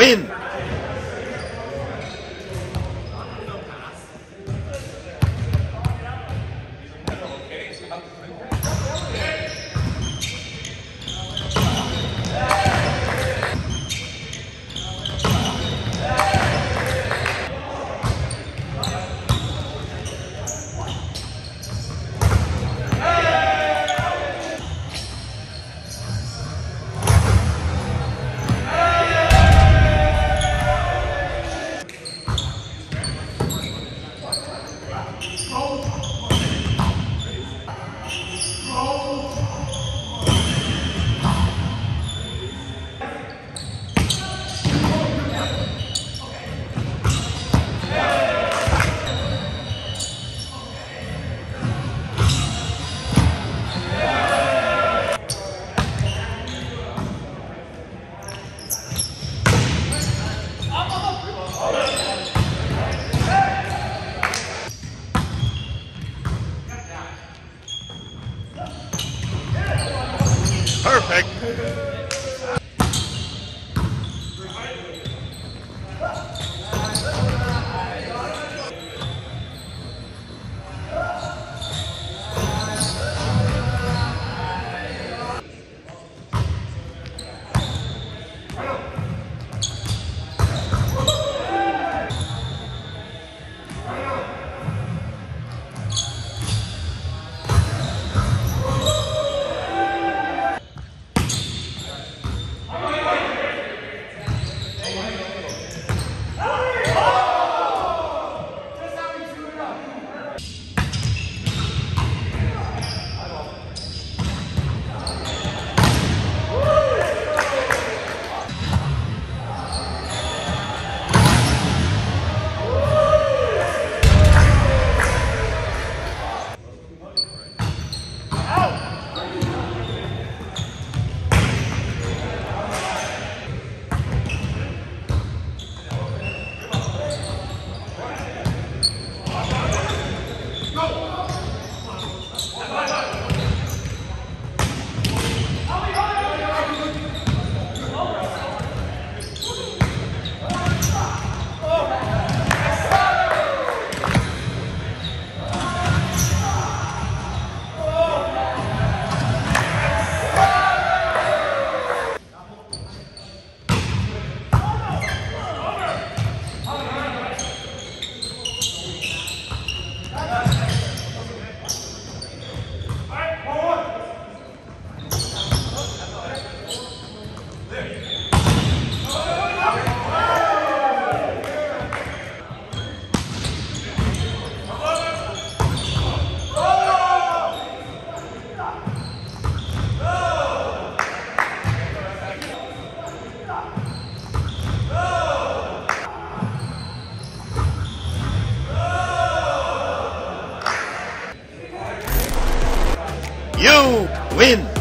win. Win!